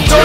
Fury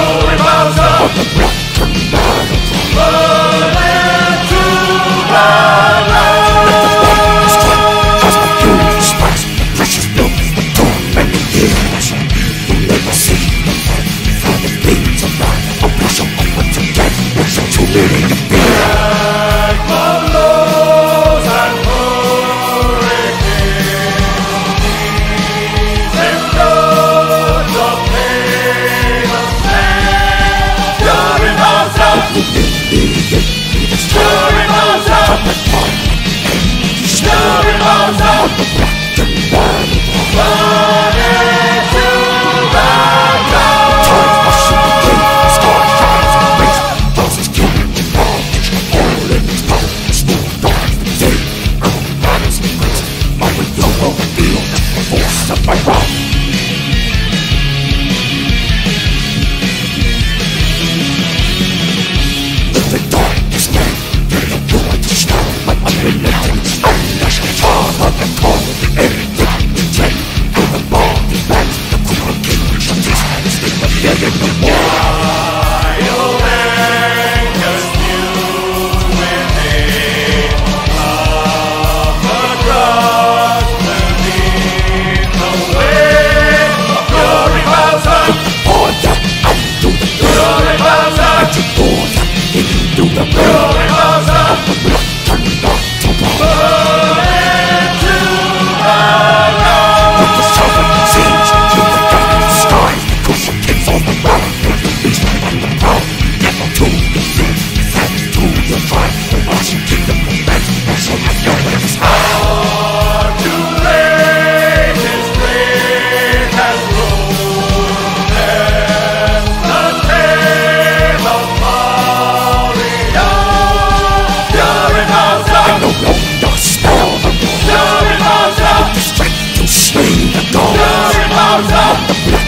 Bowser!